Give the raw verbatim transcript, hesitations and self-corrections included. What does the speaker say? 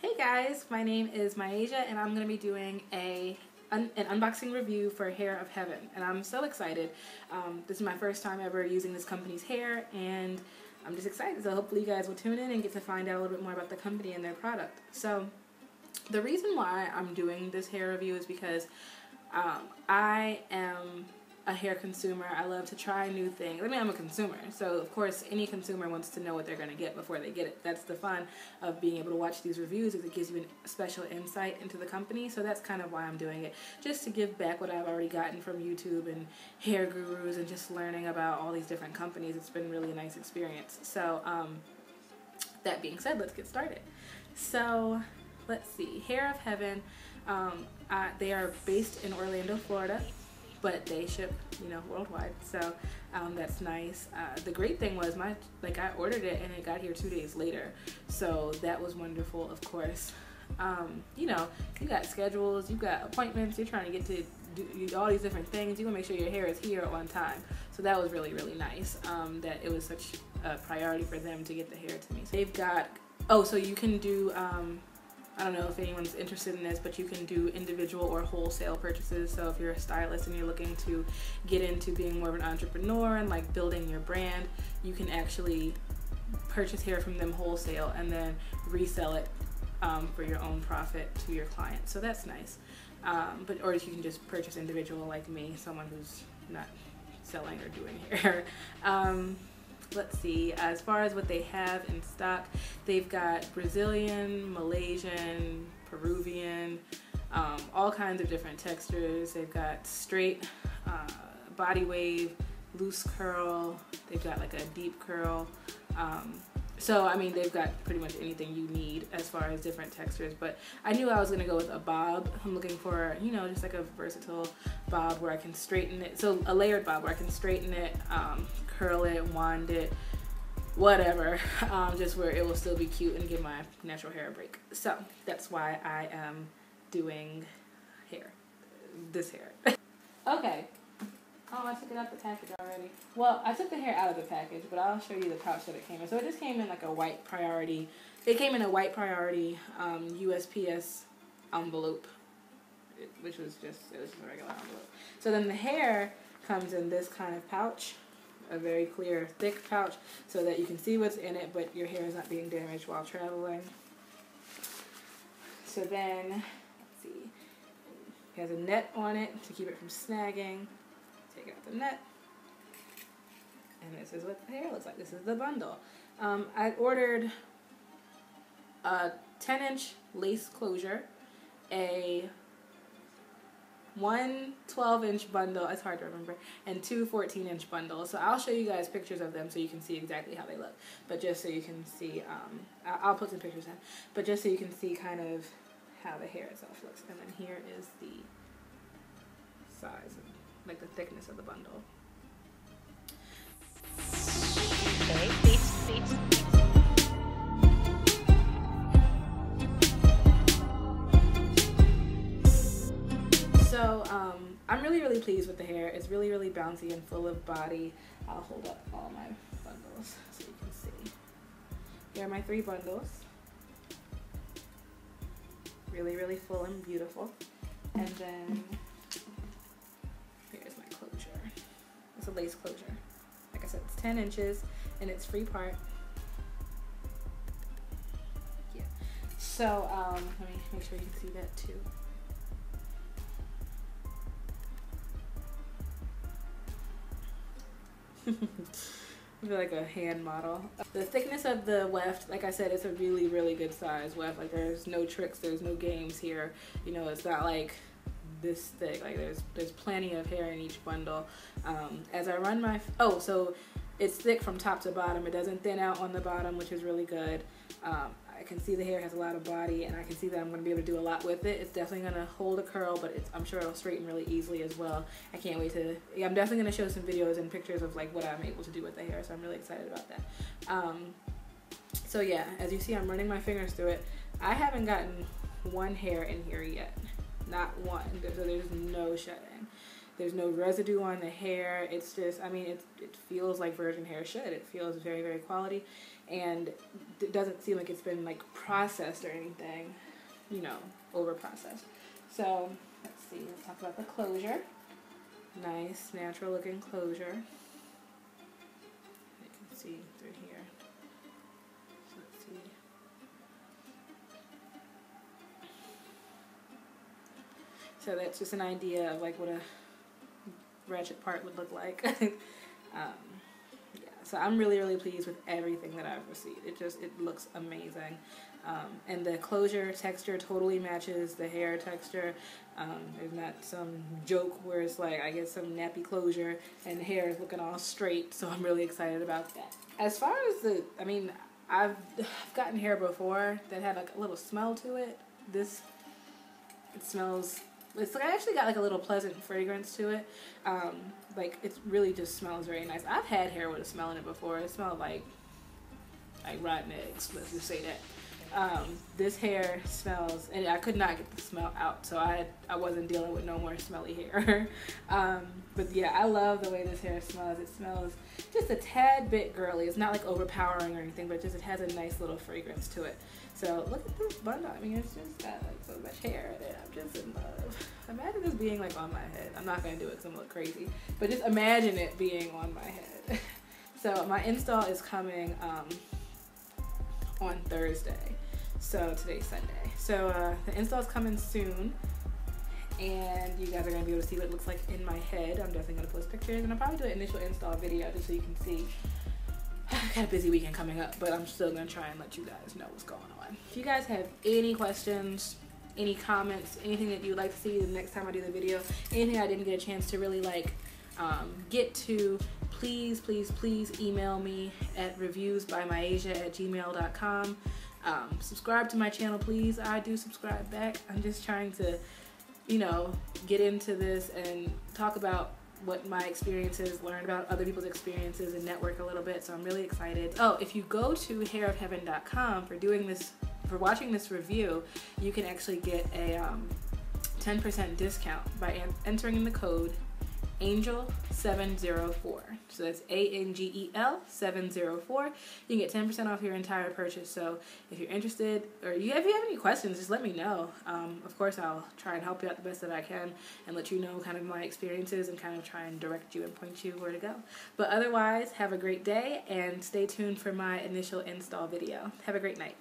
Hey guys, my name is Myasia and I'm going to be doing a un an unboxing review for Hair of Heaven, and I'm so excited. Um, this is my first time ever using this company's hair and I'm just excited, so hopefully you guys will tune in and get to find out a little bit more about the company and their product. So the reason why I'm doing this hair review is because um, I am a hair consumer. I love to try new things. I mean, I'm a consumer, so of course any consumer wants to know what they're going to get before they get it. That's the fun of being able to watch these reviews, is it gives you a special insight into the company. So that's kind of why I'm doing it, just to give back what I've already gotten from YouTube and hair gurus and just learning about all these different companies. It's been really a nice experience. So um, that being said, let's get started. So let's see, Hair of Heaven, um, uh, they are based in Orlando, Florida, but they ship, you know, worldwide, so um, that's nice. Uh, the great thing was, my like I ordered it and it got here two days later, so that was wonderful. Of course, um, you know, you got schedules, you got appointments, you're trying to get to do all these different things. You want to make sure your hair is here on time, so that was really, really nice. Um, that it was such a priority for them to get the hair to me. So they've got, oh, so you can do. Um, I don't know if anyone's interested in this, but you can do individual or wholesale purchases. So if you're a stylist and you're looking to get into being more of an entrepreneur and like building your brand, you can actually purchase hair from them wholesale and then resell it um, for your own profit to your client. So that's nice. Um, but or if you can just purchase individual like me, someone who's not selling or doing hair. um, Let's see, as far as what they have in stock, they've got Brazilian, Malaysian, Peruvian, um, all kinds of different textures. They've got straight, uh, body wave, loose curl, they've got like a deep curl. Um, so, I mean, they've got pretty much anything you need as far as different textures, but I knew I was going to go with a bob. I'm looking for, you know, just like a versatile bob where I can straighten it, so a layered bob where I can straighten it, um, curl it, wand it, whatever, um, just where it will still be cute and give my natural hair a break. So that's why I am doing hair, this hair. Okay, oh, I took it out the package already. Well, I took the hair out of the package, but I'll show you the pouch that it came in. So it just came in like a white priority, it came in a white priority um, U S P S envelope, which was just, it was just a regular envelope. So then the hair comes in this kind of pouch, a very clear thick pouch, so that you can see what's in it but your hair is not being damaged while traveling. So then, let's see, it has a net on it to keep it from snagging. Take out the net, and this is what the hair looks like. This is the bundle. um, I ordered a ten inch lace closure, a one twelve inch bundle, it's hard to remember, and two fourteen inch bundles. So I'll show you guys pictures of them so you can see exactly how they look, but just so you can see, um, I'll put some pictures in, but just so you can see kind of how the hair itself looks. And then here is the size, like the thickness of the bundle. So um, I'm really, really pleased with the hair. It's really, really bouncy and full of body. I'll hold up all my bundles so you can see. Here are my three bundles. Really, really full and beautiful. And then here's my closure. It's a lace closure. Like I said, it's ten inches and it's free part. Yeah. So um, let me make sure you can see that too. I feel like a hand model. The thickness of the weft, like I said, it's a really, really good size weft. Like there's no tricks, there's no games here. You know, it's not like this thick. Like there's there's plenty of hair in each bundle. Um, as I run my, oh, so it's thick from top to bottom. It doesn't thin out on the bottom, which is really good. Um, I can see the hair has a lot of body, and I can see that I'm going to be able to do a lot with it. It's definitely going to hold a curl, but it's, I'm sure it'll straighten really easily as well. I can't wait to, yeah, I'm definitely going to show some videos and pictures of like what I'm able to do with the hair, so I'm really excited about that. Um, so yeah, as you see, I'm running my fingers through it. I haven't gotten one hair in here yet, not one, so there's no shedding. There's no residue on the hair. It's just, I mean, it, it feels like virgin hair should. It feels very, very quality, and it doesn't seem like it's been, like, processed or anything, you know, over-processed. So, let's see. Let's talk about the closure. Nice, natural-looking closure. You can see through here. Let's see. So that's just an idea of, like, what a ratchet part would look like. um, yeah, so I'm really, really pleased with everything that I've received. It just, it looks amazing. Um, and the closure texture totally matches the hair texture. Um, there's not some joke where it's like, I get some nappy closure and the hair is looking all straight, so I'm really excited about that. As far as the, I mean, I've, I've gotten hair before that had, like, a little smell to it. This, it smells... It's like, I actually got like a little pleasant fragrance to it. Um, like it really just smells very nice. I've had hair with a smell in it before. It smelled like like rotten eggs, let's just say that. Um, this hair smells, and I could not get the smell out, so I I wasn't dealing with no more smelly hair. um, but yeah, I love the way this hair smells. It smells just a tad bit girly. It's not like overpowering or anything, but just it has a nice little fragrance to it. So look at this bundle. I mean, it's just got like so much hair in it. I'm just in love. Imagine this being like on my head. I'm not gonna do it because I'm gonna look crazy, but just imagine it being on my head. So my install is coming um, on Thursday. So today's Sunday. So uh, the install's coming soon, and you guys are gonna be able to see what it looks like in my head. I'm definitely gonna post pictures, and I'll probably do an initial install video just so you can see. I've got a busy weekend coming up, but I'm still gonna try and let you guys know what's going on. If you guys have any questions, any comments, anything that you'd like to see the next time I do the video, anything I didn't get a chance to really like um, get to, please, please, please email me at reviews by myasia at gmail dot com. Um, subscribe to my channel, please. I do subscribe back. I'm just trying to, you know, get into this and talk about what my experiences, learn about other people's experiences, and network a little bit. So I'm really excited. Oh, if you go to hair of heaven dot com for doing this, for watching this review, you can actually get a um, ten percent discount by entering the code angel seven zero four. So that's A N G E L seven zero four. You can get ten percent off your entire purchase. So if you're interested, or you have, if you have any questions, just let me know. Um, of course, I'll try and help you out the best that I can and let you know kind of my experiences and kind of try and direct you and point you where to go. But otherwise, have a great day and stay tuned for my initial install video. Have a great night.